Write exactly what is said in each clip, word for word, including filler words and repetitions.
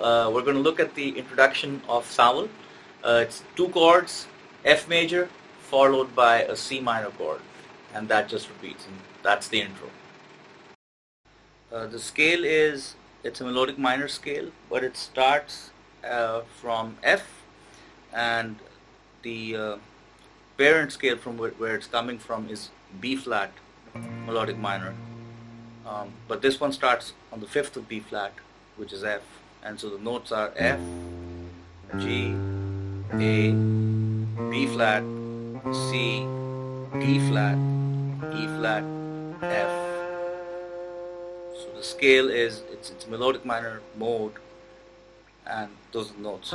uh, we're going to look at the introduction of Sanwal. Uh, it's two chords, F major followed by a C minor chord, and that just repeats, and that's the intro. Uh, the scale is, it's a melodic minor scale, but it starts uh, from F, and the uh, parent scale from where, where it's coming from is B flat, melodic minor. Um, but this one starts on the fifth of B flat, which is F, and so the notes are F, G, A, B flat, C, D flat, E flat, F. So the scale is, it's, it's melodic minor mode, and those are the notes.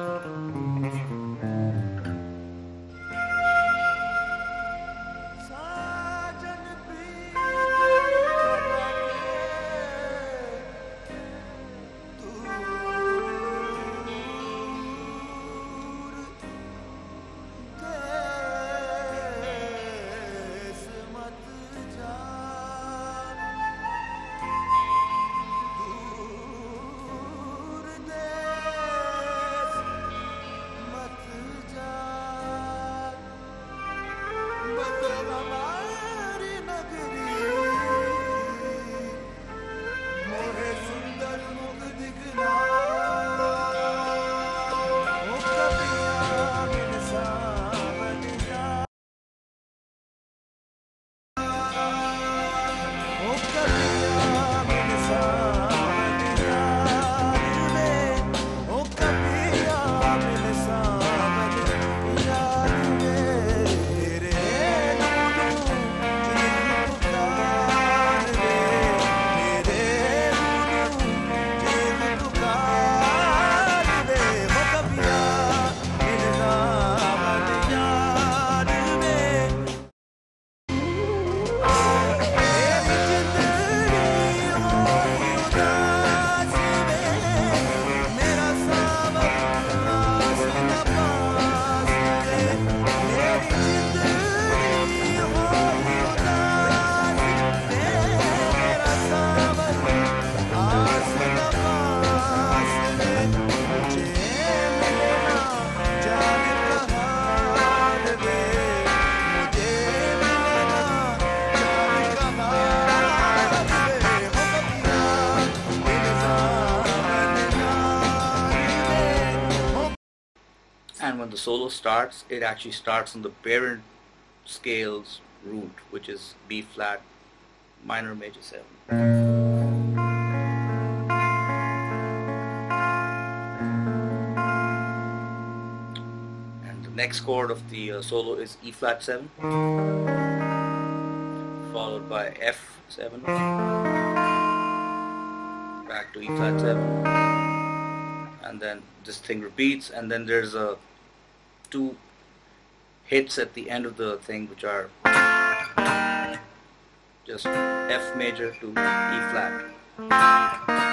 And when the solo starts, it actually starts on the parent scale's root, which is B flat minor major seven. And the next chord of the uh, solo is E flat seven, followed by F seven, back to E flat seven, and then this thing repeats, and then there's a two hits at the end of the thing, which are just F major to E flat.